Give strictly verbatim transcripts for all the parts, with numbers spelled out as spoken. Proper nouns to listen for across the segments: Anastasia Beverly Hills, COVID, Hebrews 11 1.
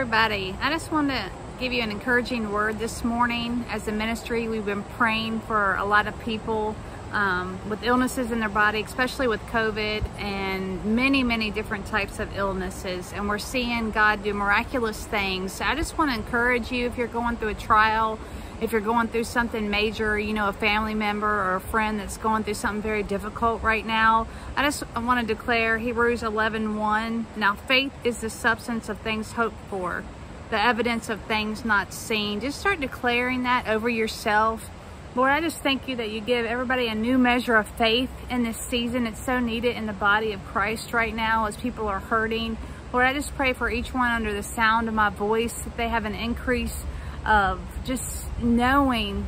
everybody. I just want to give you an encouraging word this morning. As a ministry, we've been praying for a lot of people um, with illnesses in their body, especially with COVID and many, many different types of illnesses. And we're seeing God do miraculous things. So I just want to encourage you, if you're going through a trial, if you're going through something major, you know, a family member or a friend that's going through something very difficult right now, I just want to declare Hebrews eleven one. Now faith is the substance of things hoped for, the evidence of things not seen. Just start declaring that over yourself. Lord, I just thank you that you give everybody a new measure of faith in this season. It's so needed in the body of Christ right now as people are hurting. Lord, I just pray for each one under the sound of my voice that they have an increase of just knowing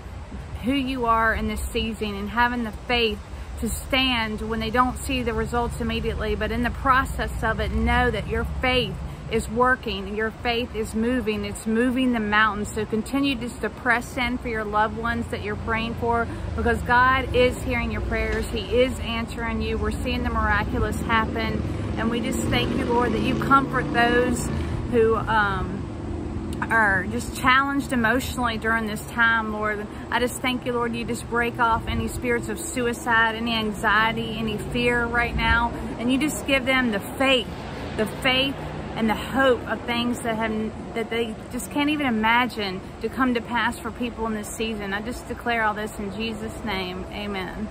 who you are in this season and having the faith to stand when they don't see the results immediately, but in the process of it, know that your faith is working and your faith is moving. It's moving the mountains. So continue just to press in for your loved ones that you're praying for, because God is hearing your prayers. He is answering you. We're seeing the miraculous happen. And we just thank you, Lord, that you comfort those who um, are just challenged emotionally during this time, Lord. I just thank you, Lord, you just break off any spirits of suicide, any anxiety, any fear right now, and you just give them the faith, the faith and the hope of things that have that they just can't even imagine to come to pass for people in this season. I just declare all this in Jesus' name. Amen.